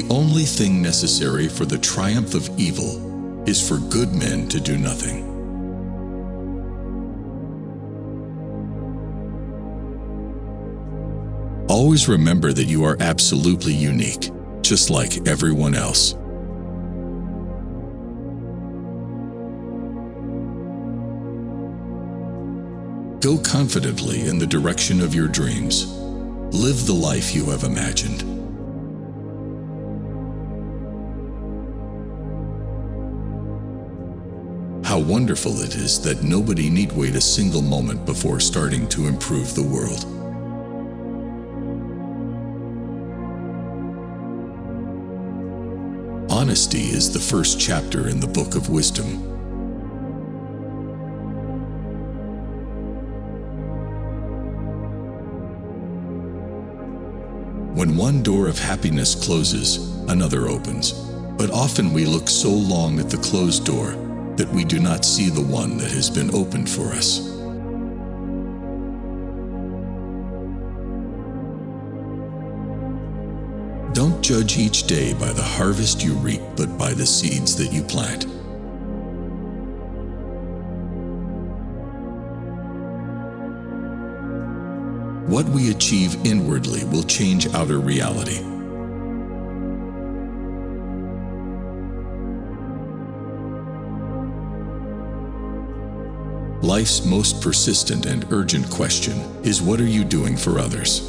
The only thing necessary for the triumph of evil is for good men to do nothing. Always remember that you are absolutely unique, just like everyone else. Go confidently in the direction of your dreams. Live the life you have imagined. How wonderful it is that nobody need wait a single moment before starting to improve the world. Honesty is the first chapter in the Book of Wisdom. When one door of happiness closes, another opens. But often we look so long at the closed door that we do not see the one that has been opened for us. Don't judge each day by the harvest you reap, but by the seeds that you plant. What we achieve inwardly will change outer reality. Life's most persistent and urgent question is, what are you doing for others?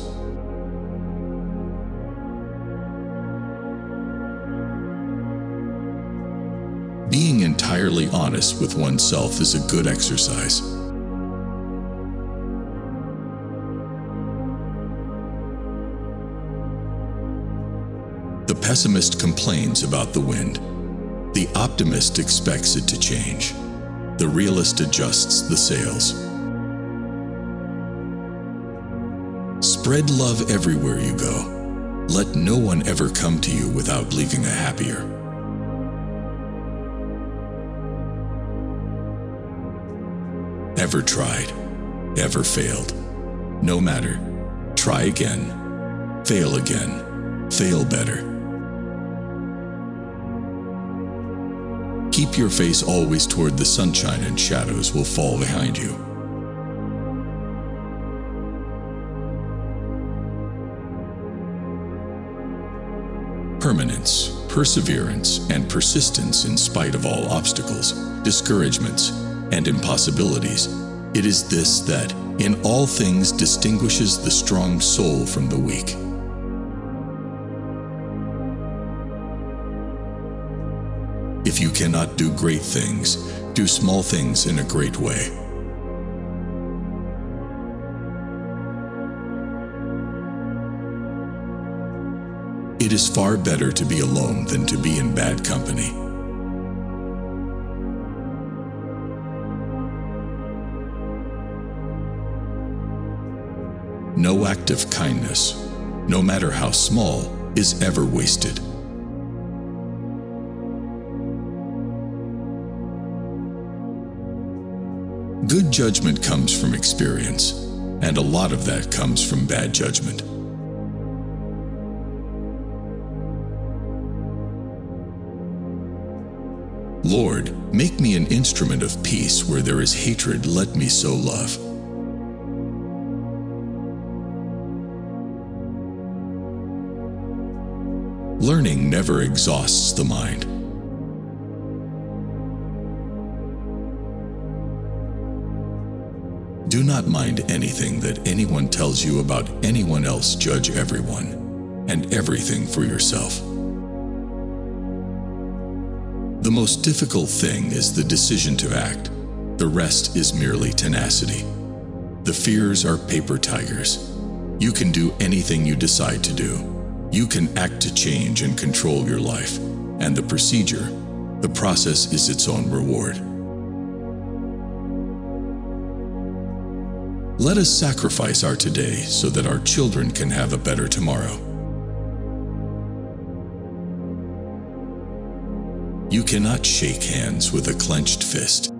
Being entirely honest with oneself is a good exercise. The pessimist complains about the wind. The optimist expects it to change. The realist adjusts the sails. Spread love everywhere you go. Let no one ever come to you without leaving a happier. Ever tried, ever failed. No matter. Try again. Fail better. Keep your face always toward the sunshine, and shadows will fall behind you. Permanence, perseverance, and persistence in spite of all obstacles, discouragements, and impossibilities. It is this that, in all things, distinguishes the strong soul from the weak. If you cannot do great things, do small things in a great way. It is far better to be alone than to be in bad company. No act of kindness, no matter how small, is ever wasted. Good judgment comes from experience, and a lot of that comes from bad judgment. Lord, make me an instrument of peace. Where there is hatred, let me sow love. Learning never exhausts the mind. Do not mind anything that anyone tells you about anyone else. Judge everyone and everything for yourself. The most difficult thing is the decision to act. The rest is merely tenacity. The fears are paper tigers. You can do anything you decide to do. You can act to change and control your life, and the procedure, the process, is its own reward. Let us sacrifice our today so that our children can have a better tomorrow. You cannot shake hands with a clenched fist.